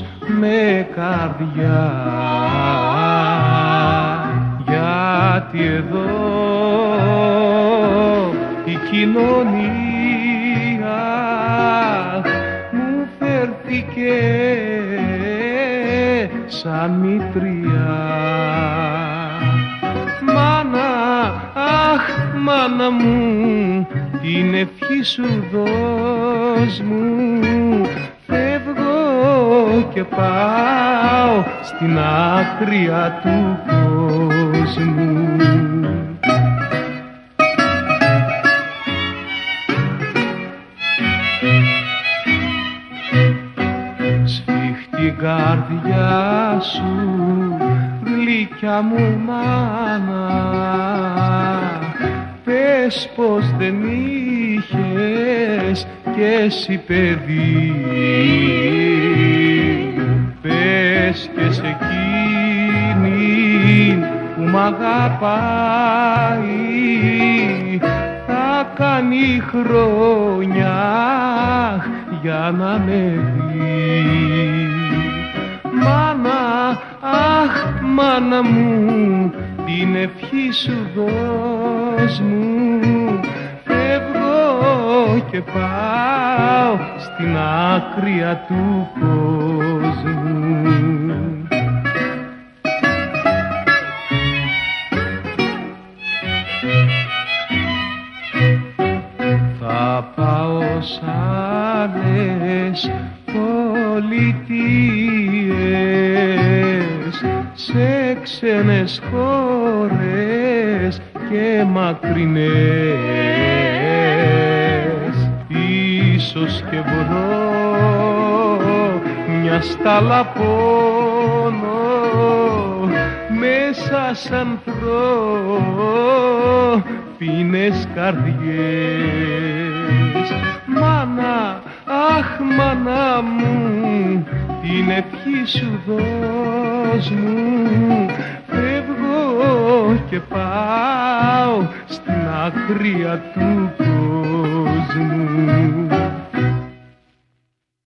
όμως με καρδιά, γιατί εδώ η κοινωνία μου φέρθηκε σαν μητριά. Μάνα, αχ μάνα μου, την ευχή σου δώσ' μου, φεύγω και πάω στην άκρια του κόσμου. Σφίχτη καρδιά σου, γλυκιά μου μάνα, πες πως δεν είχες και εσύ παιδί, πες και σε εκείνη που μ' αγαπάει, θα κάνει χρόνια για να με δει. Μάνα, αχ μάνα μου, την ευχή σου δώσ' μου, φεύγω και πάω στην άκρια του κόσμου. Θα πάω σ' άλλες πολιτείες, σε ξένες χώρες και μακρινές, ίσως και βρω μια στάλα πόνο, μέσα σ' ανθρώπινες καρδιές. Μάνα, αχ μάνα μου, την ευχή σου δώσ' μου, φεύγω και πάω στην άκρια του κόσμου.